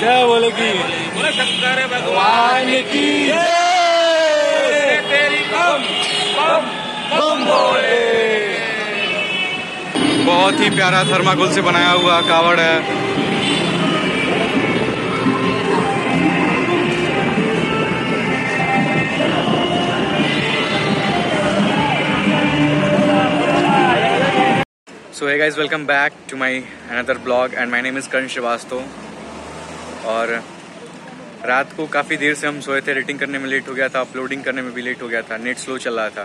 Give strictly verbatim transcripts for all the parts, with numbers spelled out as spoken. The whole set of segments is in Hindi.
जय बोले की बोले शंकर भगवान की जय। तेरी बम बम बम बोले। बहुत ही प्यारा थर्माकोल से बनाया हुआ कावड़ है। So hey guys, welcome back to my another blog and my name is Karn Srivastava. और रात को काफ़ी देर से हम सोए थे, एडिटिंग करने में लेट हो गया था, अपलोडिंग करने में भी लेट हो गया था, नेट स्लो चल रहा था।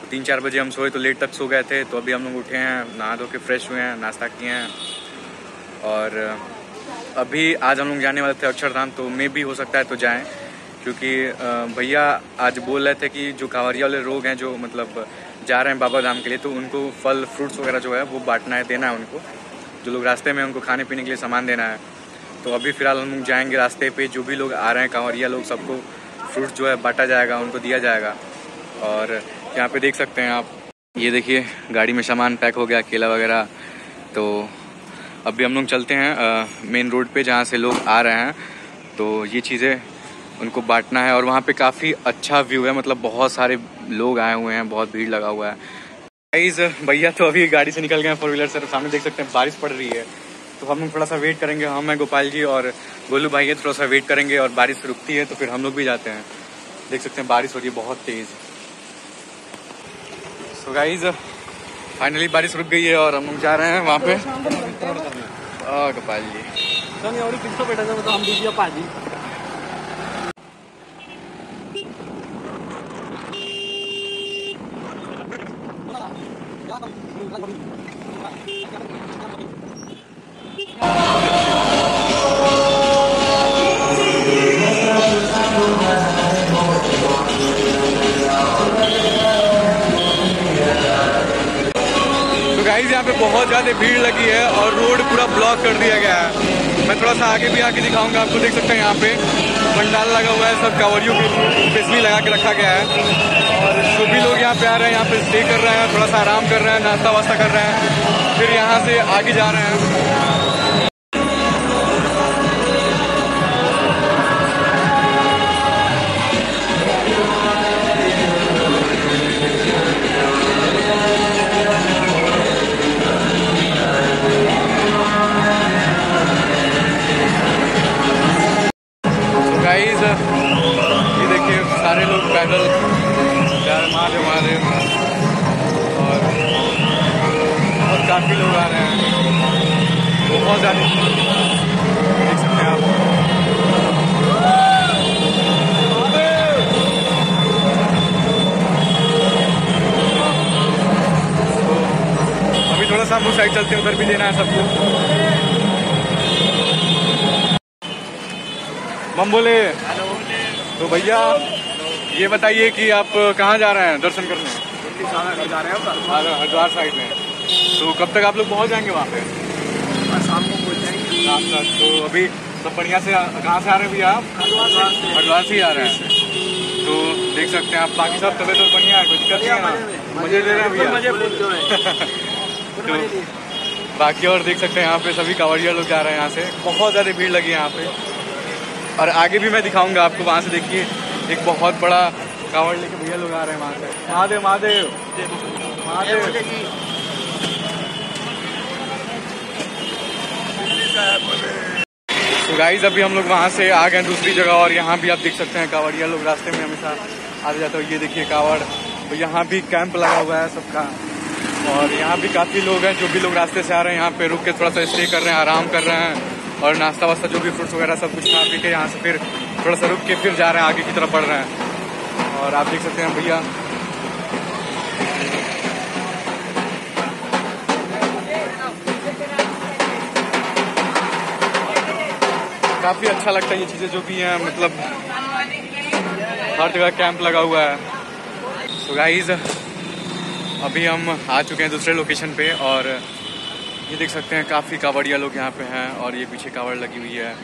तो तीन चार बजे हम सोए तो लेट तक सो गए थे। तो अभी हम लोग उठे हैं, नहा धो के फ्रेश हुए हैं, नाश्ता किए हैं और अभी आज हम लोग जाने वाले थे अक्षरधाम। तो मे भी हो सकता है तो जाएँ, क्योंकि भैया आज बोल रहे थे कि जो कांवरिया वाले लोग हैं जो मतलब जा रहे हैं बाबाधाम के लिए, तो उनको फल फ्रूट्स वगैरह जो है वो बांटना है, देना है उनको। जो लोग रास्ते में उनको खाने पीने के लिए सामान देना है। तो अभी फ़िलहाल हम लोग जाएंगे, रास्ते पे जो भी लोग आ रहे हैं कांवरिया लोग, सबको फ्रूट्स जो है बांटा जाएगा, उनको दिया जाएगा। और यहाँ पे देख सकते हैं आप, ये देखिए गाड़ी में सामान पैक हो गया, केला वगैरह। तो अभी हम लोग चलते हैं मेन रोड पर जहाँ से लोग आ रहे हैं, तो ये चीज़ें उनको बांटना है। और वहाँ पे काफ़ी अच्छा व्यू है, मतलब बहुत सारे लोग आए हुए हैं, बहुत भीड़ लगा हुआ है। गाइस भैया तो अभी गाड़ी से निकल गए हैं, फोर व्हीलर से। सामने देख सकते हैं बारिश पड़ रही है, तो हम लोग थोड़ा सा वेट करेंगे। हम हैं गोपाल जी और गोलू भाई है, थोड़ा सा वेट करेंगे और बारिश रुकती है तो फिर हम लोग भी जाते हैं। देख सकते हैं बारिश हो रही है बहुत तेज़। सो गाइस फाइनली बारिश रुक गई है और हम लोग जा रहे हैं वहाँ पे। और गोपाल जी यहाँ पे बहुत ज़्यादा भीड़ लगी है और रोड पूरा ब्लॉक कर दिया गया है। मैं थोड़ा सा आगे भी आके दिखाऊंगा आपको। देख सकते हैं यहाँ पे पंडाल लगा हुआ है, सब कांवरियों की पेशली लगा के रखा गया है। और जो भी लोग यहाँ पे आ रहे हैं, यहाँ पे स्टे कर रहे हैं, थोड़ा सा आराम कर रहे हैं, नाश्ता वास्ता कर रहे हैं, फिर यहाँ से आगे जा रहे हैं। ये देखिए सारे लोग पैदल जा रहे हैं महादेव। और बहुत काफ़ी लोग आ रहे हैं, बहुत ज़्यादा देख सकते हैं आप। अभी थोड़ा सा हम उस साइड चलते हैं, उधर भी देना है सबको। मम बोले तो भैया ये बताइए कि आप कहाँ जा रहे हैं दर्शन करने? जा रहे हैं हरिद्वार साइड में। तो कब तक आप लोग पहुँच जाएंगे वहाँ पे? शाम को पहुँच जाएंगे, शाम तक। तो अभी सब बढ़िया से कहाँ से आ रहे हैं भैया आप? हरिद्वार से ही आ रहे हैं। तो देख सकते हैं आप, बाकी सब तबियत तो बढ़िया है, कोई दिक्कत नहीं है ना? मजे ले रहे हैं भैया। तो बाकी और देख सकते हैं यहाँ पे सभी कांवड़िया लोग जा रहे हैं, यहाँ से बहुत ज़्यादा भीड़ लगी है यहाँ पे। और आगे भी मैं दिखाऊंगा आपको, वहाँ से देखिए एक बहुत बड़ा कांवड़ लेके भैया लोग आ रहे हैं वहाँ से। महादेव महादेव महादेव। तो गाइस अभी हम लोग वहाँ से आ गए दूसरी जगह, और यहाँ भी आप देख सकते हैं कांवड़िया लोग रास्ते में हमेशा आते जाते हो। ये देखिए कांवड़, तो यहाँ भी कैंप लगा हुआ है सबका। और यहाँ भी काफ़ी लोग हैं, जो भी लोग रास्ते से आ रहे हैं यहाँ पे रुक के थोड़ा सा स्टे कर रहे हैं, आराम कर रहे हैं और नाश्ता वास्ता जो भी फ्रूट्स वगैरह सब कुछ खा पी के यहाँ से फिर थोड़ा सा रुक के फिर जा रहे हैं, आगे की तरफ बढ़ रहे हैं। और आप देख सकते हैं भैया, काफ़ी अच्छा लगता है ये चीज़ें जो भी हैं, मतलब हर जगह कैंप लगा हुआ है। तो गाइस अभी हम आ चुके हैं दूसरे लोकेशन पे, और ये देख सकते हैं काफ़ी कांवड़िया लोग यहाँ पे हैं। और ये पीछे कांवड़ लगी हुई है,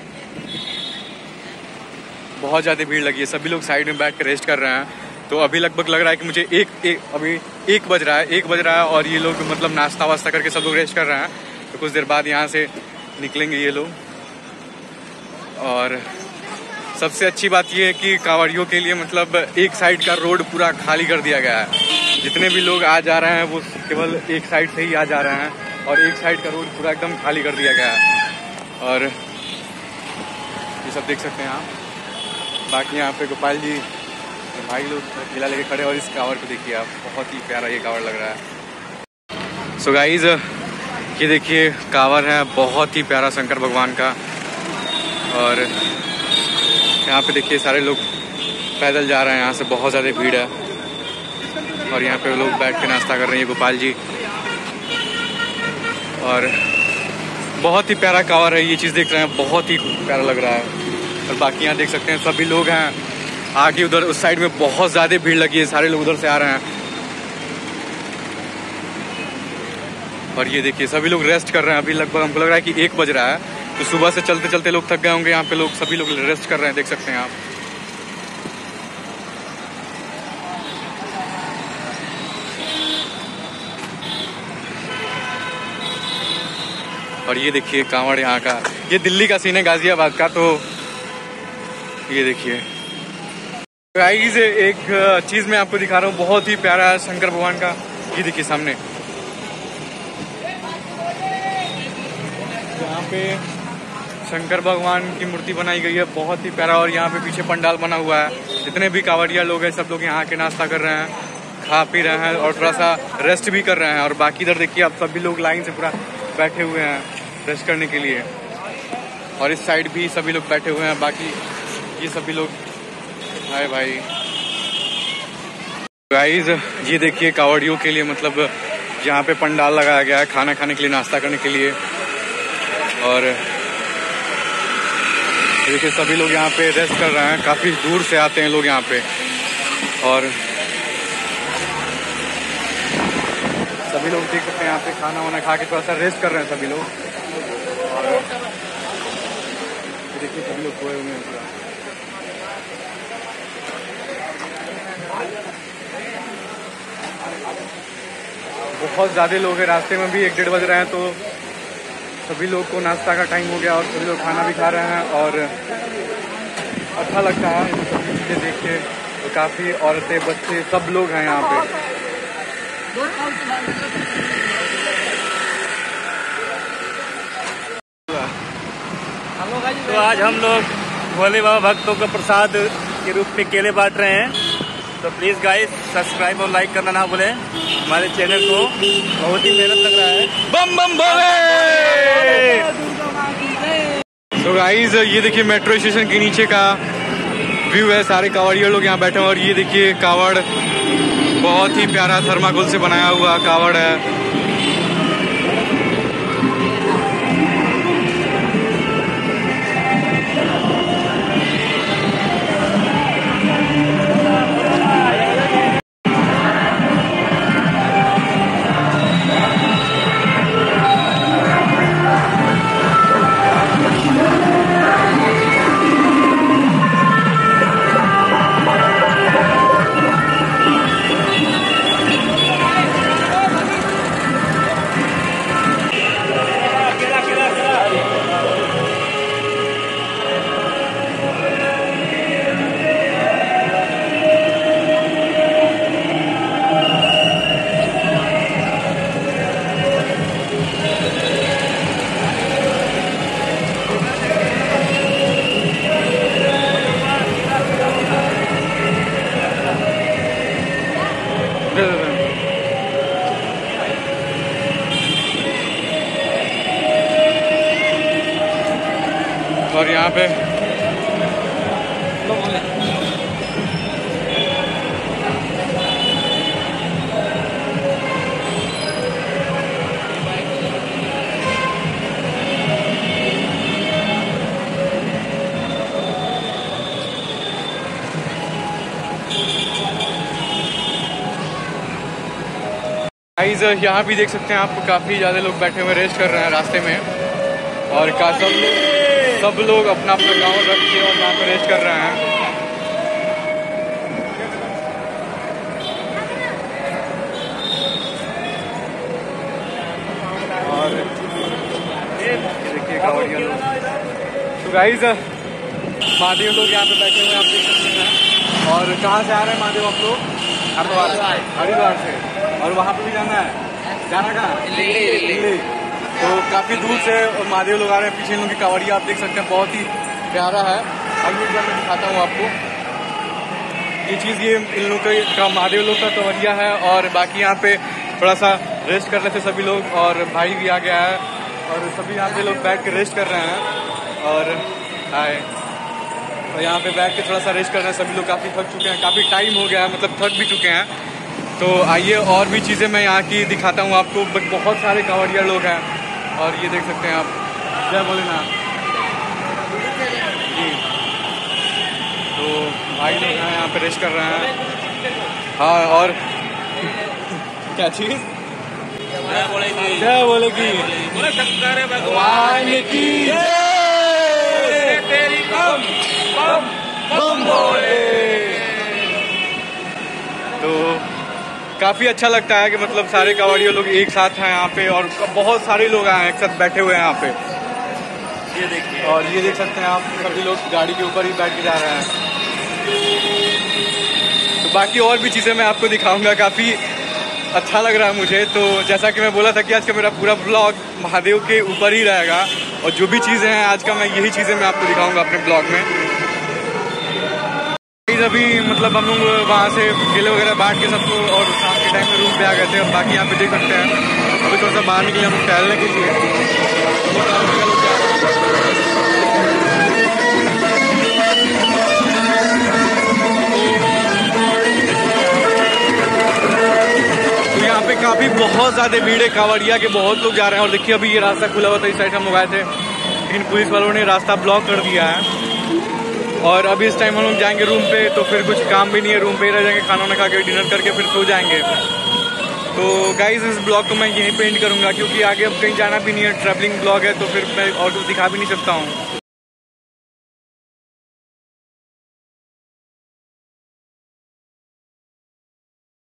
बहुत ज़्यादा भीड़ लगी है, सभी लोग साइड में बैठ कर रेस्ट कर रहे हैं। तो अभी लगभग लग रहा है कि मुझे एक एक अभी एक बज रहा है एक बज रहा है और ये लोग मतलब नाश्ता वास्ता करके सब लोग रेस्ट कर रहे हैं। तो कुछ देर बाद यहाँ से निकलेंगे ये लोग। और सबसे अच्छी बात यह है कि कांवड़ियों के लिए मतलब एक साइड का रोड पूरा खाली कर दिया गया है। जितने भी लोग आ जा रहे हैं वो केवल एक साइड से ही आ जा रहे हैं और एक साइड का रोड पूरा एकदम खाली कर दिया गया है। और ये सब देख सकते हैं आप। बाकी यहाँ पे गोपाल जी भाई लोग ठेला लेके खड़े और इस कांवड़ को देखिए आप, बहुत ही प्यारा ये कांवड़ लग रहा है। सो so गाइज ये देखिए कांवड़ है बहुत ही प्यारा शंकर भगवान का। और यहाँ पे देखिए सारे लोग पैदल जा रहे हैं, यहाँ से बहुत ज़्यादा भीड़ है। और यहाँ पे लोग बैठ के नाश्ता कर रहे हैं गोपाल जी। और बहुत ही प्यारा कांवड़ है, ये चीज़ देख रहे हैं, बहुत ही प्यारा लग रहा है। और बाकी यहाँ देख सकते हैं सभी लोग हैं आगे, उधर उस साइड में बहुत ज़्यादा भीड़ लगी है, सारे लोग उधर से आ रहे हैं। और ये देखिए सभी लोग रेस्ट कर रहे हैं, अभी लगभग हमको लग रहा है कि एक बज रहा है, तो सुबह से चलते चलते लोग थक गए होंगे। यहाँ पे लोग सभी लोग रेस्ट कर रहे हैं, देख सकते हैं आप। और ये देखिए कांवड़ यहाँ का, ये दिल्ली का सीन है गाजियाबाद का, तो ये देखिए। गाइस एक चीज मैं आपको दिखा रहा हूँ, बहुत ही प्यारा शंकर भगवान का, ये देखिए सामने यहाँ पे शंकर भगवान की मूर्ति बनाई गई है, बहुत ही प्यारा। और यहाँ पे पीछे पंडाल बना हुआ है, जितने भी कांवड़िया लोग हैं सब लोग यहाँ आके नाश्ता कर रहे हैं, खा पी रहे हैं और थोड़ा सा रेस्ट भी कर रहे हैं। और बाकी इधर देखिए आप सभी लोग लाइन से पूरा बैठे हुए हैं रेस्ट करने के लिए। और इस साइड भी सभी लोग बैठे हुए हैं। बाकी ये सभी लोग हाय भाई। गाइस ये देखिए कांवड़ियों के लिए मतलब यहाँ पे पंडाल लगाया गया है खाना खाने के लिए, नाश्ता करने के लिए। और देखिए सभी लोग यहाँ पे रेस्ट कर रहे हैं, काफी दूर से आते हैं लोग यहाँ पे। और सभी लोग देख सकते हैं यहाँ पे खाना वाना खा के थोड़ा सा रेस्ट कर रहे हैं सभी लोग। और देखिए सभी लोग खोए हुए हैं। बहुत ज़्यादा लोग हैं, रास्ते में भी एक डेढ़ बज रहे हैं, तो सभी लोग को नाश्ता का टाइम हो गया और सभी लोग खाना भी खा रहे हैं। और अच्छा लगता है इसे देख के, तो काफ़ी औरतें बच्चे सब लोग हैं यहाँ पे। तो आज हम लोग भोले बाबा भक्तों का प्रसाद के रूप में केले बांट रहे हैं, तो प्लीज़ गाइस सब्सक्राइब और लाइक करना ना भूलें हमारे चैनल को, बहुत ही मेहनत लग रहा है। बम बम भोले। तो गाइस ये देखिए मेट्रो स्टेशन के नीचे का व्यू है, सारे कांवड़िया लोग यहाँ बैठे हैं। और ये देखिए कांवड़ बहुत ही प्यारा थर्माकोल से बनाया हुआ कांवड़ है। और यहाँ पे गाइस यहाँ भी देख सकते हैं आप, काफी ज्यादा लोग बैठे हुए रेस्ट कर रहे हैं रास्ते में। और काफी सब लोग अपना अपना गाँव रख के और यहाँ पे रेस्ट कर रहे हैं। और देखिए कांवड़िया लोग। तो गाइस महादेव लोग यहाँ पे बैठे हुए आप देख सकते हैं। और कहाँ से आ रहे हैं महादेव आप लोग? हरिद्वार से। और वहाँ पे भी जाना है, जाना कहाँ? दिल्ली। तो काफ़ी दूर से महादेव लोग आ रहे हैं। पीछे लोगों की कांवड़िया आप देख सकते हैं, बहुत ही प्यारा है। अभी एक बार मैं दिखाता हूँ आपको ये चीज़, ये इन लोगों का महादेव लोग का कवरिया है। और बाकी यहाँ पे थोड़ा सा रेस्ट कर रहे थे सभी लोग, और भाई भी आ गया है और सभी यहाँ पे लोग बैठ के रेस्ट कर रहे हैं। और हाय, और यहाँ पे बैठ के थोड़ा सा रेस्ट कर रहे हैं सभी लोग। काफ़ी थक चुके हैं, काफ़ी टाइम हो गया है, मतलब थक भी चुके हैं। तो आइए और भी चीज़ें मैं यहाँ की दिखाता हूँ आपको। बट बहुत सारे कांवड़िया लोग हैं और ये देख सकते हैं आप। जय भोलेनाथ। तो भाई लोग हैं यहाँ पे रेस्ट कर रहे हैं। हाँ, और क्या चीज़, जय बोले की भगवान की तेरी बम बम बम बोले। तो काफ़ी अच्छा लगता है कि मतलब सारे कांवड़िया लोग एक साथ हैं यहाँ पे, और बहुत सारे लोग आए हैं एक साथ बैठे हुए हैं यहाँ पे। ये देखिए, और ये देख सकते हैं आप सभी लोग गाड़ी के ऊपर ही बैठ के जा रहे हैं। तो बाकी और भी चीज़ें मैं आपको दिखाऊंगा। काफ़ी अच्छा लग रहा है मुझे। तो जैसा कि मैं बोला था कि आज का मेरा पूरा ब्लॉग महादेव के ऊपर ही रहेगा, और जो भी चीज़ें हैं आज का, मैं यही चीज़ें मैं आपको दिखाऊंगा अपने ब्लॉग में। अभी मतलब हम लोग वहाँ से केले वगैरह बांट के सबको, और शाम के टाइम में रूम पे आ गए थे। और बाकी यहाँ पे देख सकते हैं अभी थोड़ा सा बाहर निकले हम टहलने के लिए। काफ़ी बहुत ज़्यादा भीड़ है कांवड़िया के, बहुत लोग जा रहे हैं। और देखिए अभी ये रास्ता खुला हुआ था, इस साइड हम गए थे, लेकिन पुलिस वालों ने रास्ता ब्लॉक कर दिया है। और अभी इस टाइम हम लोग जाएंगे रूम पे, तो फिर कुछ काम भी नहीं है, रूम पे ही रह जाएंगे, खाना वाना खा के डिनर करके फिर सो जाएंगे। तो गाइज इस ब्लॉग को मैं यहीं पर एंड करूँगा, क्योंकि आगे अब कहीं जाना भी नहीं है, ट्रैवलिंग ब्लॉग है, तो फिर मैं और कुछ दिखा भी नहीं सकता हूँ।